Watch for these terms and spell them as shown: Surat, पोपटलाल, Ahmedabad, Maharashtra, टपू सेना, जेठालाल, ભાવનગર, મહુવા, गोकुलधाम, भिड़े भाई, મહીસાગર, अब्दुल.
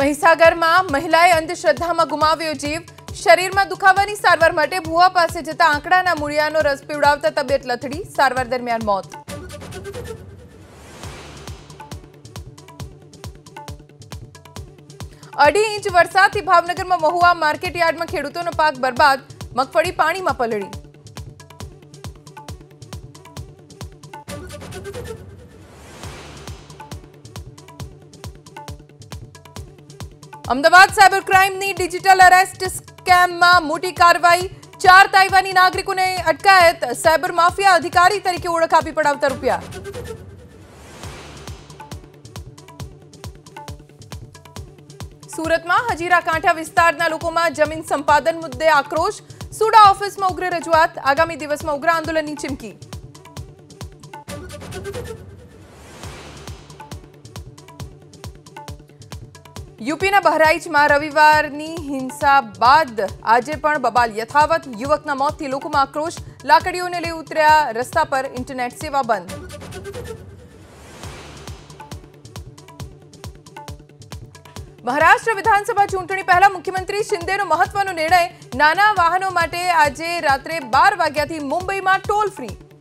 મહીસાગર માં મહિલાએ અંધશ્રદ્ધામાં ગુમાવ્યો જીવ। શરીરમાં દુખાવાની સારવાર માટે ભુવા પાસે જતા આંકડાના મૂળિયાનો રસ પીવડાવતા તબિયત લથડી, સારવાર દરમિયાન મોત। અઢી ઇંચ વરસાદથી ભાવનગરમાં મહુવા માર્કેટયાર્ડમાં ખેડૂતોનો પાક બરબાદ, મગફળી પાણીમાં પલળી। अमदावाद साइबर क्राइम नी डिजिटल अरेस्ट स्कैम में मोटी कार्रवाई, 4 ताइवानी नागरिकों ने अटकायत, साइबर माफिया अधिकारी तरीके ओळख आपी पड़ावता रूपिया। सूरत में हजीरा कांठा विस्तारना लोकोमां जमीन संपादन मुद्दे आक्रोश, सूडा ऑफिस में उग्र रजूआत, आगामी दिवस में उग्र आंदोलन की चीमकी। यूपी ना बहराइच में रविवार हिंसा बाद आजे पण बबाल यथावत, युवकना मौतथी लोकोमां आक्रोश, लाकड़ीओ ने लई उतर्या रस्ता पर, इंटरनेट सेवा बंद। महाराष्ट्र विधानसभा चूंटणी पहला मुख्यमंत्री शिंदेनो महत्वनो निर्णय, नाना वाहनो माटे आजे रात्रे 12 वाग्याथी मुंबईमां टोल फ्री।